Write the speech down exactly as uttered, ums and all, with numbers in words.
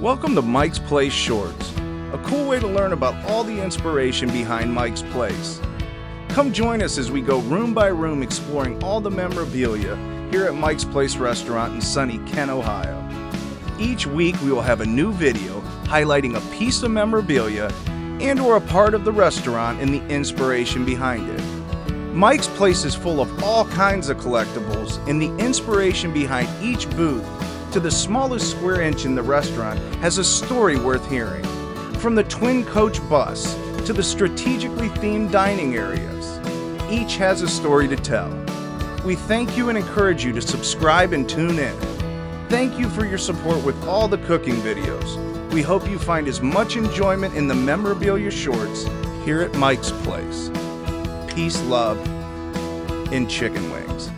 Welcome to Mike's Place Shorts, a cool way to learn about all the inspiration behind Mike's Place. Come join us as we go room by room exploring all the memorabilia here at Mike's Place Restaurant in sunny Kent, Ohio. Each week we will have a new video highlighting a piece of memorabilia and or a part of the restaurant and the inspiration behind it. Mike's Place is full of all kinds of collectibles, and the inspiration behind each booth to the smallest square inch in the restaurant has a story worth hearing. From the twin coach bus to the strategically themed dining areas, each has a story to tell. We thank you and encourage you to subscribe and tune in. Thank you for your support with all the cooking videos. We hope you find as much enjoyment in the memorabilia shorts here at Mike's Place. Peace, love, and chicken wings.